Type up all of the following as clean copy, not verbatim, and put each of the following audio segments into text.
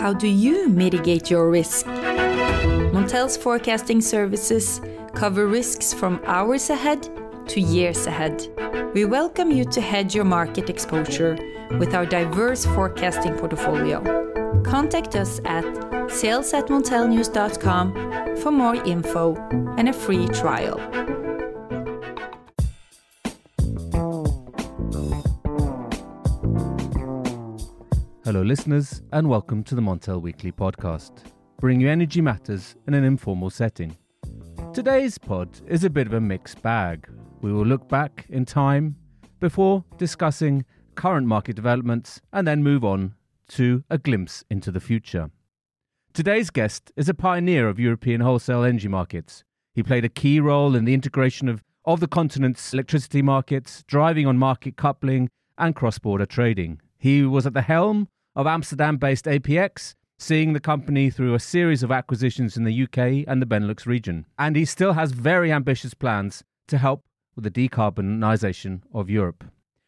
How do you mitigate your risk? Montel's forecasting services cover risks from hours ahead to years ahead. We welcome you to hedge your market exposure with our diverse forecasting portfolio. Contact us at sales@montelnews.com for more info and a free trial. Hello listeners, and welcome to the Montel Weekly Podcast, bringing you energy matters in an informal setting. Today's pod is a bit of a mixed bag. We will look back in time before discussing current market developments and then move on to a glimpse into the future. Today's guest is a pioneer of European wholesale energy markets. He played a key role in the integration of the continent's electricity markets, driving on market coupling and cross-border trading. He was at the helm of Amsterdam-based APX, seeing the company through a series of acquisitions in the UK and the Benelux region. And he still has very ambitious plans to help with the decarbonisation of Europe.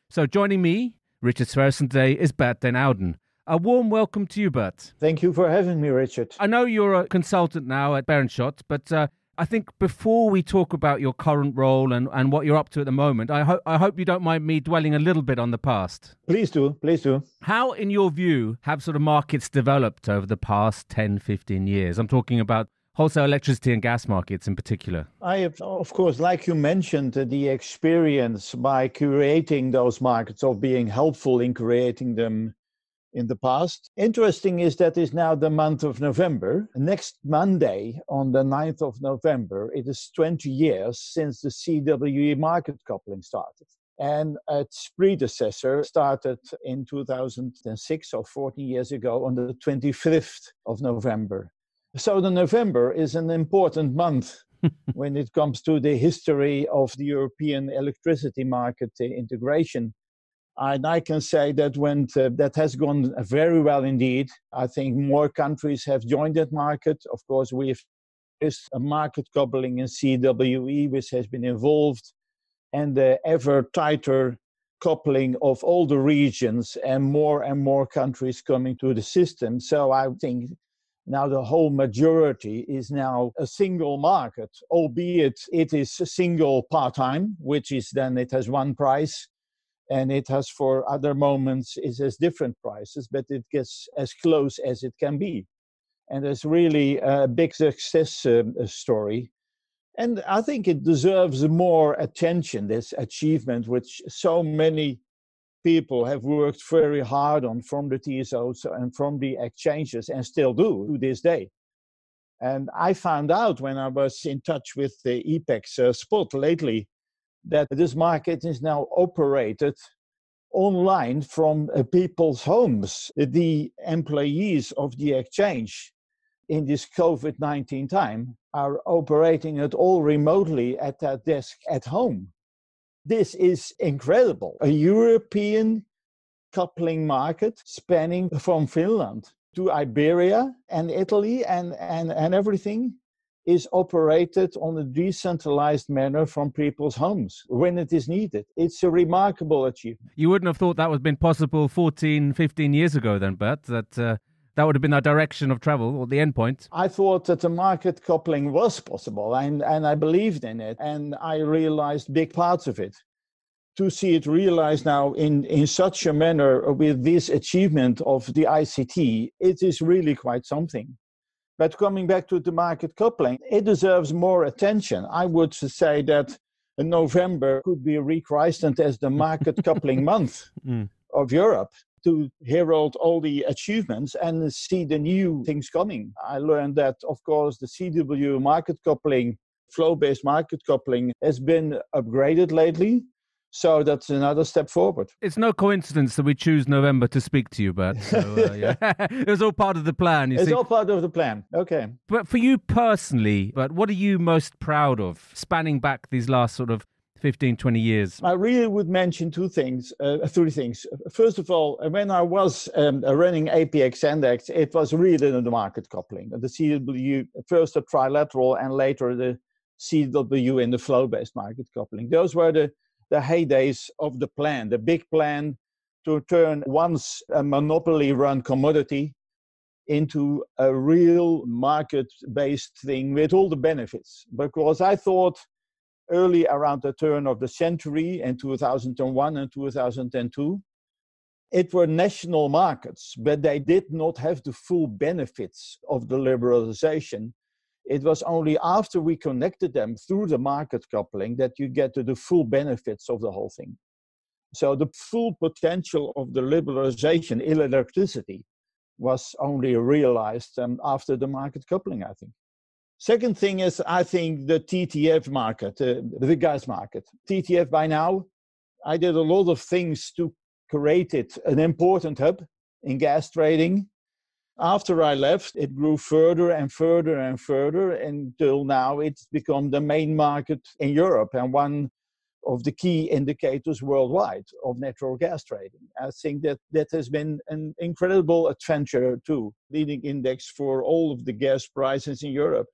So joining me, Richard Sverrisson, today is Bert den Ouden. A warm welcome to you, Bert. Thank you for having me, Richard. I know you're a consultant now at Berenschot, but I think before we talk about your current role and what you're up to at the moment, I hope you don't mind me dwelling a little bit on the past. Please do, please do. How, in your view, have sort of markets developed over the past 10, 15 years? I'm talking about wholesale electricity and gas markets in particular. I have, of course, like you mentioned, the experience by creating those markets or being helpful in creating them in the past. Interesting is that is now the month of November. Next Monday, on the 9th of November, it is 20 years since the CWE market coupling started. And its predecessor started in 2006, or 14 years ago, on the 25th of November. So the November is an important month when it comes to the history of the European electricity market integration. And I can say that that has gone very well indeed. I think more countries have joined that market. Of course, we have a market coupling in CWE, which has been involved, and the ever tighter coupling of all the regions and more countries coming to the system. So I think now the whole majority is now a single market, albeit it is a single part-time, which is then it has one price. And it has, for other moments, it has different prices, but it gets as close as it can be. And it's really a big success story. And I think it deserves more attention, this achievement, which so many people have worked very hard on from the TSOs and from the exchanges and still do to this day. And I found out when I was in touch with the EPEX spot lately that this market is now operated online from people's homes, the employees of the exchange in this COVID-19 time are operating it all remotely at their desk at home. This is incredible. A European coupling market spanning from Finland to Iberia and Italy and everything is operated on a decentralized manner from people's homes when it is needed. It's a remarkable achievement. You wouldn't have thought that would have been possible 14, 15 years ago then, Bert, that would have been our direction of travel or the end point. I thought that the market coupling was possible and I believed in it and I realized big parts of it. To see it realized now in such a manner with this achievement of the ICT, it is really quite something. But coming back to the market coupling, it deserves more attention. I would say that November could be rechristened as the market coupling month of Europe to herald all the achievements and see the new things coming. I learned that, of course, the CW market coupling, flow-based market coupling, has been upgraded lately. So that's another step forward. It's no coincidence that we choose November to speak to you, Bert. So, yeah. It was all part of the plan, you see. It's all part of the plan, okay. But for you personally, Bert, what are you most proud of spanning back these last sort of 15, 20 years? I really would mention three things. First of all, when I was running APX Index, it was really the market coupling. The CW, first the trilateral and later the CW in the flow-based market coupling. Those were the heydays of the plan, the big plan to turn once a monopoly-run commodity into a real market-based thing with all the benefits. Because I thought early around the turn of the century in 2001 and 2002, it were national markets, but they did not have the full benefits of the liberalization. It was only after we connected them through the market coupling that you get to the full benefits of the whole thing. So the full potential of the liberalization in electricity was only realized after the market coupling, I think. Second thing is, I think, the TTF market, the gas market. TTF by now, I did a lot of things to create it an important hub in gas trading. After I left, it grew further and further and further until now it's become the main market in Europe and one of the key indicators worldwide of natural gas trading. I think that has been an incredible adventure too, leading index for all of the gas prices in Europe.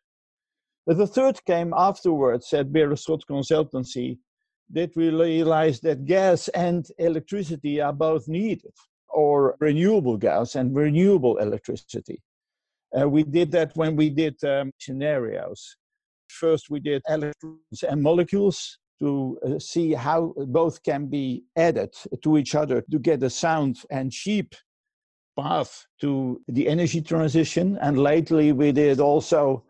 But the third came afterwards at Berenschot Consultancy, that we realized that gas and electricity are both needed, or renewable gas and renewable electricity. We did that when we did scenarios. First, we did electrons and molecules, to see how both can be added to each other to get a sound and cheap path to the energy transition. And lately we did also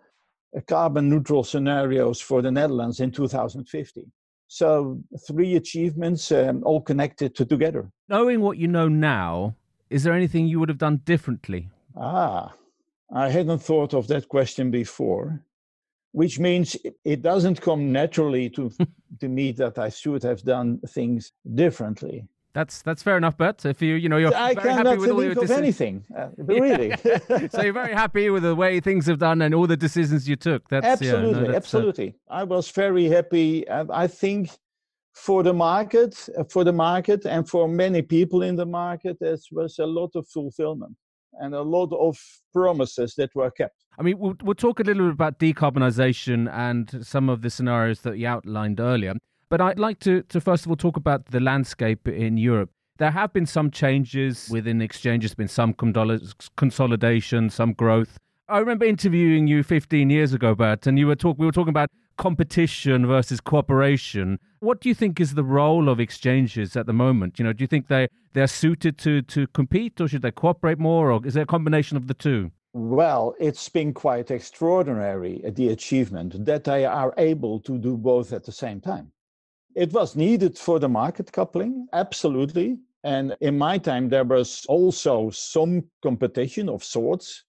carbon neutral scenarios for the Netherlands in 2050. So three achievements all connected together. Knowing what you know now, is there anything you would have done differently? I hadn't thought of that question before. Which means it doesn't come naturally to me that I should have done things differently. That's fair enough, Bert. If you're I very happy with all your decisions. I cannot think of anything, really. So you're very happy with the way things have done and all the decisions you took. That's, absolutely, yeah, no, that's, absolutely. I was very happy. I think for the market, and for many people in the market, there was a lot of fulfillment and a lot of promises that were kept. I mean, we'll talk a little bit about decarbonisation and some of the scenarios that you outlined earlier. But I'd like to first of all talk about the landscape in Europe. There have been some changes within exchanges, been some consolidation, some growth. I remember interviewing you 15 years ago, Bert, and we were talking about competition versus cooperation. What do you think is the role of exchanges at the moment? You know, do you think they're suited to compete, or should they cooperate more, or is there a combination of the two? Well, it's been quite extraordinary, the achievement, that they are able to do both at the same time. It was needed for the market coupling, absolutely. And in my time, there was also some competition of sorts.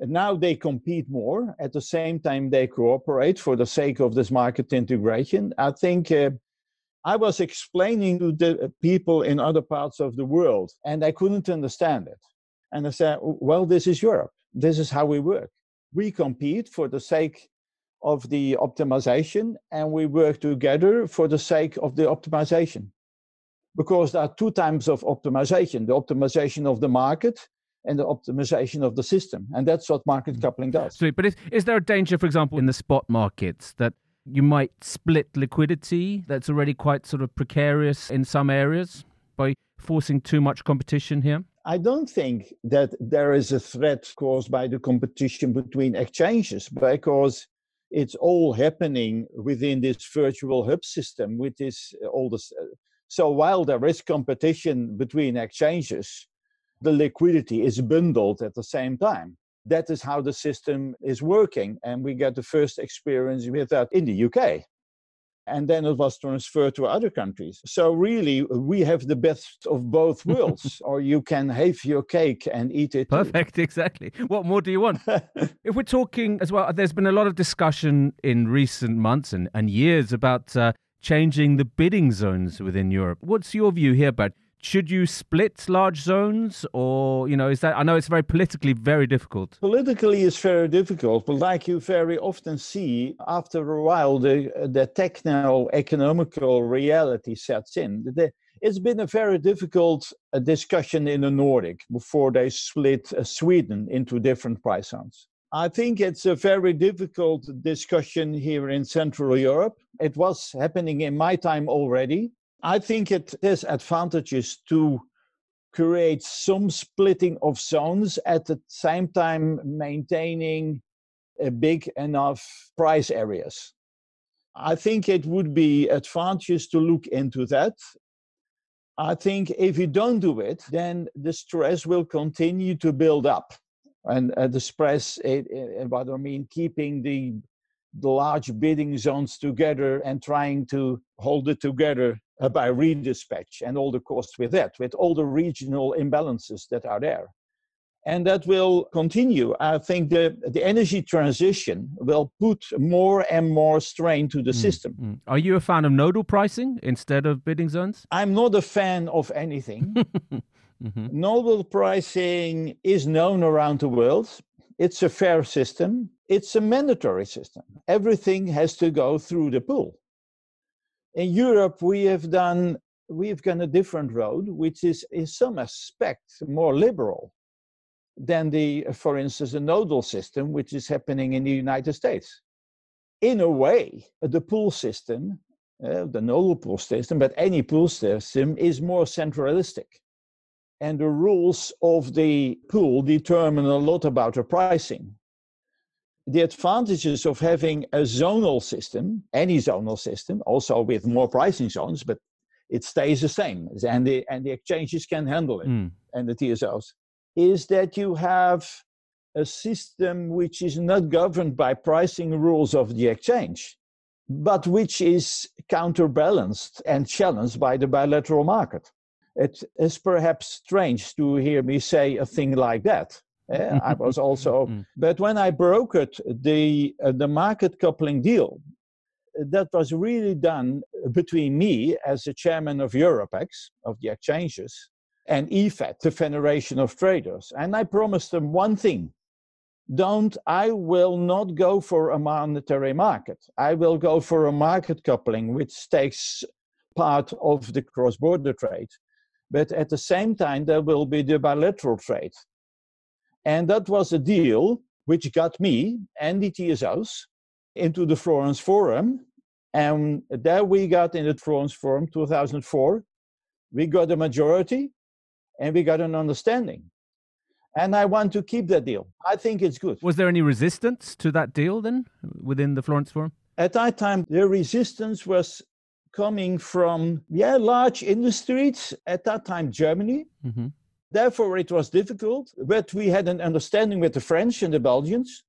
And now they compete more. At the same time, they cooperate for the sake of this market integration. I think I was explaining to the people in other parts of the world, and they couldn't understand it. And I said, well, this is Europe. This is how we work. We compete for the sake of the optimization, and we work together for the sake of the optimization. Because there are two types of optimization, the optimization of the market and the optimization of the system. And that's what market coupling does. Sweet. But is there a danger, for example, in the spot markets that you might split liquidity that's already quite sort of precarious in some areas by forcing too much competition here? I don't think that there is a threat caused by the competition between exchanges, because it's all happening within this virtual hub system, which is all this. So while there is competition between exchanges, the liquidity is bundled at the same time. That is how the system is working. And we got the first experience with that in the UK. And then it was transferred to other countries. So really, we have the best of both worlds, or you can have your cake and eat it. Perfect, too. Exactly. What more do you want? If we're talking as well, there's been a lot of discussion in recent months and years about changing the bidding zones within Europe. What's your view here, Bert? Should you split large zones, or, is that, I know it's very politically very difficult. Politically it's very difficult, but like you very often see, after a while the techno-economical reality sets in. It's been a very difficult discussion in the Nordic before they split Sweden into different price zones. I think it's a very difficult discussion here in Central Europe. It was happening in my time already. I think it has advantages to create some splitting of zones at the same time maintaining a big enough price areas. I think it would be advantageous to look into that. I think if you don't do it, then the stress will continue to build up. And the stress, what I mean, keeping the large bidding zones together and trying to hold it together by redispatch and all the costs with that, with all the regional imbalances that are there. And that will continue. I think the energy transition will put more and more strain to the system. Mm. Are you a fan of nodal pricing instead of bidding zones? I'm not a fan of anything. Mm-hmm. Nodal pricing is known around the world. It's a fair system. It's a mandatory system. Everything has to go through the pool. In Europe, we've gone a different road, which is in some aspects more liberal than for instance, the nodal system, which is happening in the United States. In a way, the pool system, the nodal pool system, but any pool system is more centralistic. And the rules of the pool determine a lot about the pricing. The advantages of having a zonal system, any zonal system, also with more pricing zones, but it stays the same, and the exchanges can handle it, and the TSOs, is that you have a system which is not governed by pricing rules of the exchange, but which is counterbalanced and challenged by the bilateral market. It is perhaps strange to hear me say a thing like that. I was also, but when I brokered the market coupling deal, that was really done between me as the chairman of Europex, of the exchanges, and EFET, the Federation of Traders. And I promised them one thing. I will not go for a monetary market. I will go for a market coupling, which takes part of the cross-border trade. But at the same time, there will be the bilateral trade. And that was a deal which got me and the TSOs into the Florence Forum. And there we got in the Florence Forum 2004, we got a majority and we got an understanding. And I want to keep that deal. I think it's good. Was there any resistance to that deal then within the Florence Forum? At that time, the resistance was coming from large industries, at that time Germany. Mm-hmm. Therefore, it was difficult, but we had an understanding with the French and the Belgians.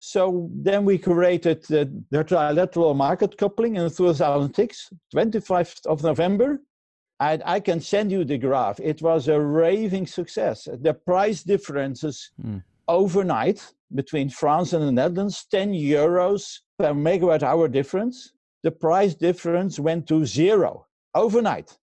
So then we created the trilateral market coupling in 2006, 25th of November. And I can send you the graph. It was a raving success. The price differences overnight between France and the Netherlands, 10 euros per megawatt hour difference. The price difference went to zero overnight.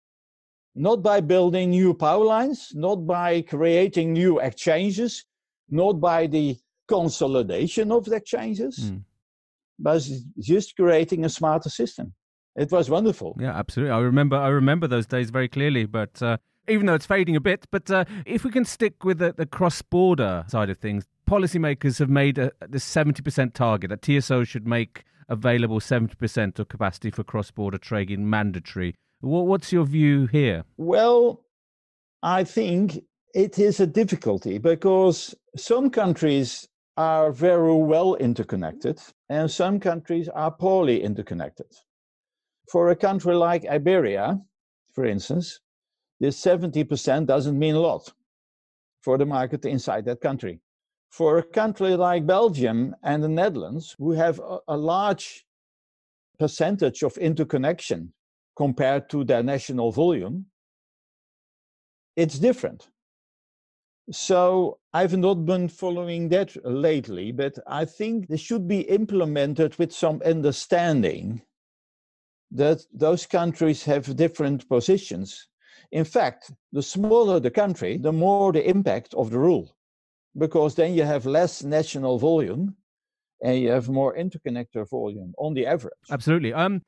Not by building new power lines, not by creating new exchanges, not by the consolidation of the exchanges, but just creating a smarter system. It was wonderful. Yeah, absolutely. I remember those days very clearly, but even though it's fading a bit, but if we can stick with the cross-border side of things, policymakers have made the 70% target that TSO should make available 70% of capacity for cross-border trading mandatory. What's your view here? Well, I think it is a difficulty because some countries are very well interconnected and some countries are poorly interconnected. For a country like Iberia, for instance, this 70% doesn't mean a lot for the market inside that country. For a country like Belgium and the Netherlands, who have a large percentage of interconnection compared to their national volume, it's different. So I've not been following that lately, but I think this should be implemented with some understanding that those countries have different positions. In fact, the smaller the country, the more the impact of the rule, because then you have less national volume and you have more interconnector volume on the average. Absolutely. I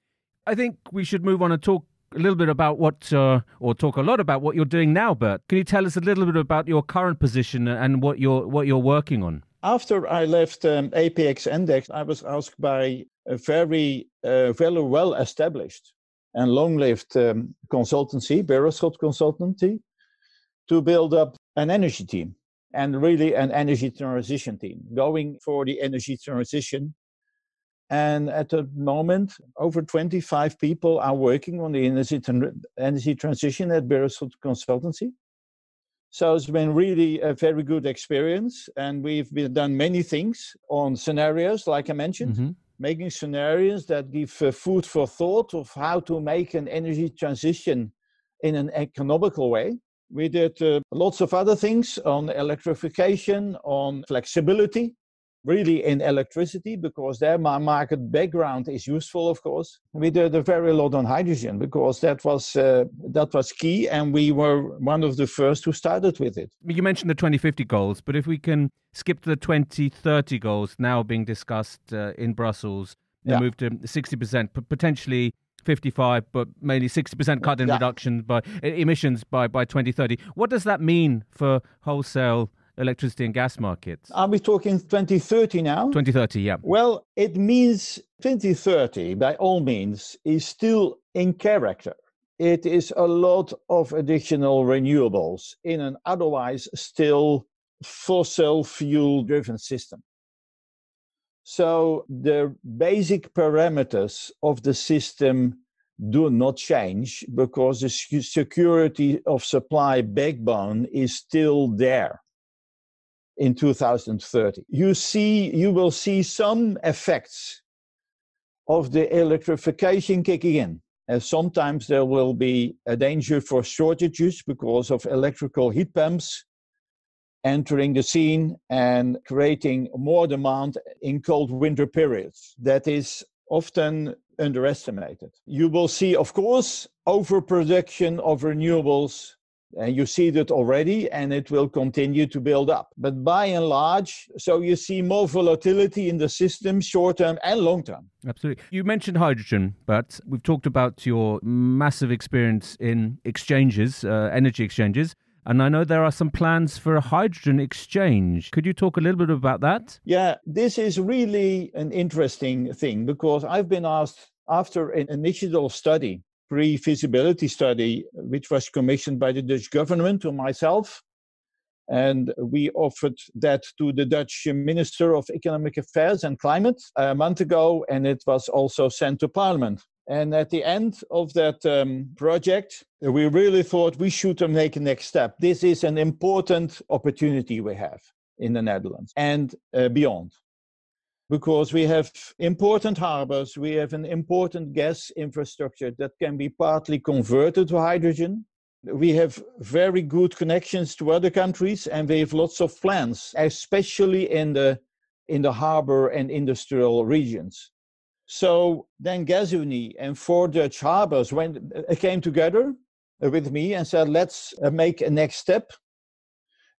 think we should move on and talk a lot about what you're doing now, Bert. Can you tell us a little bit about your current position and what you're working on? After I left APX Index, I was asked by a very well-established and long-lived consultancy, Berenschot Consultancy, to build up an energy team and really an energy transition team, going for the energy transition. And at the moment, over 25 people are working on the energy transition at Berenschot Consultancy. So it's been really a very good experience. And we've done many things on scenarios, like I mentioned, making scenarios that give food for thought of how to make an energy transition in an economical way. We did lots of other things on electrification, on flexibility, really in electricity, because there my market background is useful, of course. We did a very lot on hydrogen, because that was key, and we were one of the first who started with it. You mentioned the 2050 goals, but if we can skip to the 2030 goals now being discussed in Brussels, they move to 60%, potentially 55%, but mainly 60% cut in reduction by emissions by 2030. What does that mean for wholesale electricity and gas markets? Are we talking 2030 now? 2030, yeah. Well, it means 2030, by all means, is still in character. It is a lot of additional renewables in an otherwise still fossil fuel-driven system. So the basic parameters of the system do not change, because the security of supply backbone is still there in 2030. You will see some effects of the electrification kicking in. And sometimes there will be a danger for shortages because of electrical heat pumps entering the scene and creating more demand in cold winter periods. That is often underestimated. You will see, of course, overproduction of renewables, and you see that already, and it will continue to build up. But by and large, so you see more volatility in the system, short-term and long-term. Absolutely. You mentioned hydrogen, but we've talked about your massive experience in exchanges, energy exchanges. And I know there are some plans for a hydrogen exchange. Could you talk a little bit about that? Yeah, this is really an interesting thing, because I've been asked after an initial study, pre-feasibility study, which was commissioned by the Dutch government to myself. And we offered that to the Dutch Minister of Economic Affairs and Climate a month ago, and it was also sent to Parliament. And at the end of that project, we really thought we should make a next step. This is an important opportunity we have in the Netherlands and beyond, because we have important harbors, we have an important gas infrastructure that can be partly converted to hydrogen. We have very good connections to other countries, and we have lots of plans, especially in the harbor and industrial regions. So then GasUnie and 4 Dutch harbors came together with me and said, let's make a next step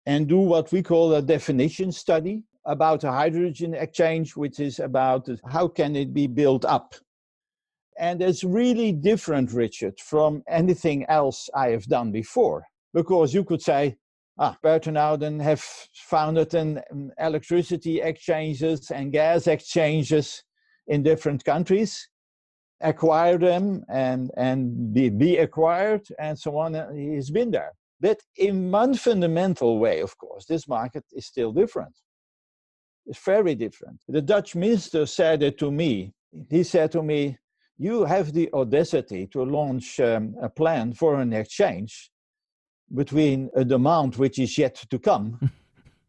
and do what we call a definition study about a hydrogen exchange, which is about how can it be built up. And it's really different, Richard, from anything else I have done before. Because you could say, Bert den Ouden have founded an electricity exchanges and gas exchanges in different countries, acquire them and be acquired and so on. He's been there. But in one fundamental way, of course, this market is still different. It's very different. The Dutch minister said it to me. He said to me, you have the audacity to launch a plan for an exchange between a demand which is yet to come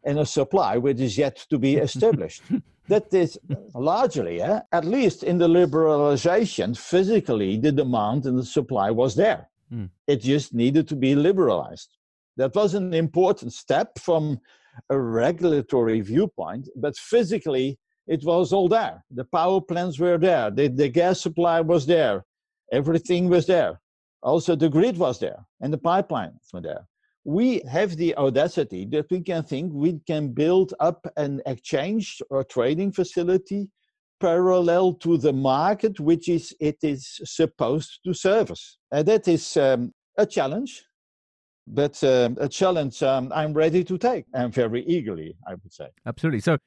and a supply which is yet to be established. That is largely, at least in the liberalization, physically the demand and the supply was there. It just needed to be liberalized. That was an important step from a regulatory viewpoint, but physically it was all there. The power plants were there, the gas supply was there, everything was there. Also the grid was there and the pipelines were there. We have the audacity that we can think we can build up an exchange or trading facility parallel to the market which it is supposed to service. And that is a challenge. But a challenge I'm ready to take, and very eagerly, I would say. Absolutely. So,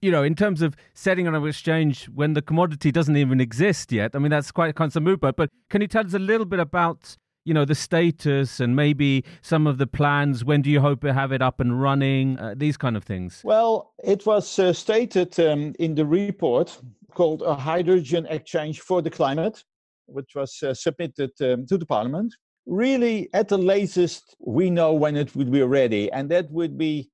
in terms of setting on an exchange when the commodity doesn't even exist yet, I mean, that's quite a constant move. But can you tell us a little bit about you know, the status and maybe some of the plans? When do you hope to have it up and running? These kind of things. Well, it was stated in the report called A Hydrogen Exchange for the Climate, which was submitted to the Parliament. Really, at the latest, we know when it would be ready, and that would be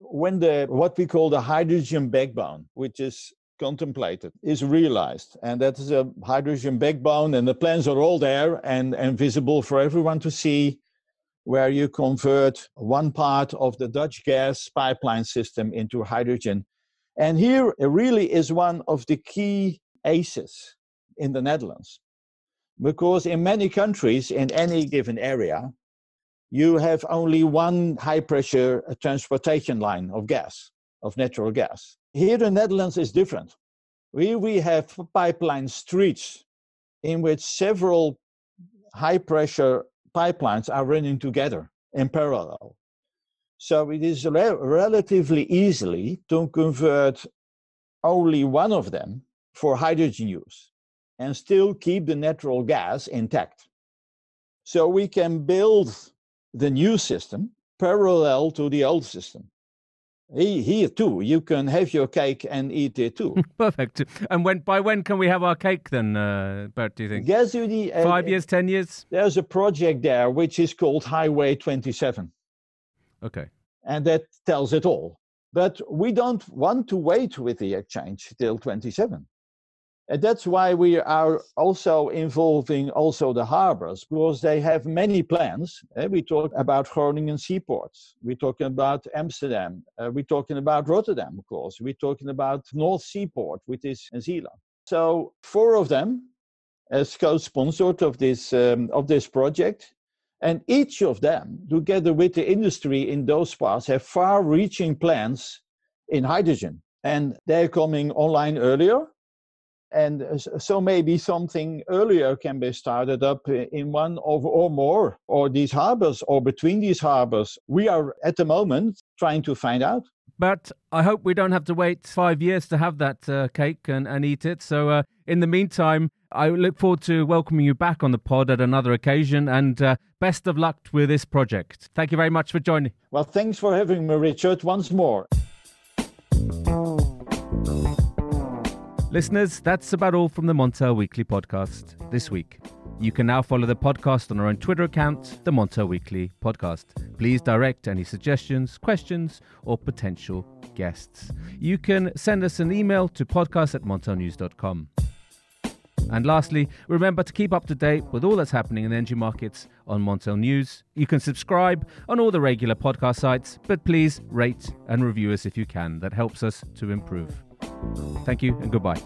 when the what we call the hydrogen backbone, which is contemplated, is realized. And that is a hydrogen backbone, and the plans are all there and visible for everyone to see, where you convert one part of the Dutch gas pipeline system into hydrogen. And here really is one of the key aces in the Netherlands, because in many countries, in any given area, you have only one high-pressure transportation line of gas, of natural gas. Here in the Netherlands is different. Here we have pipeline streets in which several high-pressure pipelines are running together in parallel. So it is relatively easily to convert only one of them for hydrogen use and still keep the natural gas intact. So we can build the new system parallel to the old system. Here too, you can have your cake and eat it too. Perfect. And by when can we have our cake then, Bert, do you think? GasUnie, 5 years, 10 years? There's a project there which is called Highway 27. Okay. And that tells it all. But we don't want to wait with the exchange till 27. And that's why we are also involving also the harbors, because they have many plans. We talk about Groningen seaports. We're talking about Amsterdam. We're talking about Rotterdam, of course. We're talking about North Seaport, which is in Zeeland. So 4 of them as co-sponsored of this project. And each of them, together with the industry in those parts, have far-reaching plans in hydrogen. And they're coming online earlier. And so maybe something earlier can be started up in one or more, or these harbors, or between these harbors. We are at the moment trying to find out. But I hope we don't have to wait 5 years to have that cake and eat it. So in the meantime, I look forward to welcoming you back on the pod at another occasion, and best of luck with this project. Thank you very much for joining. Well, thanks for having me, Richard, once more. Listeners, that's about all from the Montel Weekly podcast this week. You can now follow the podcast on our own Twitter account, the Montel Weekly Podcast. Please direct any suggestions, questions, or potential guests. You can send us an email to podcast@montelnews.com. And lastly, remember to keep up to date with all that's happening in the energy markets on Montel News. You can subscribe on all the regular podcast sites, but please rate and review us if you can. That helps us to improve. Thank you and goodbye.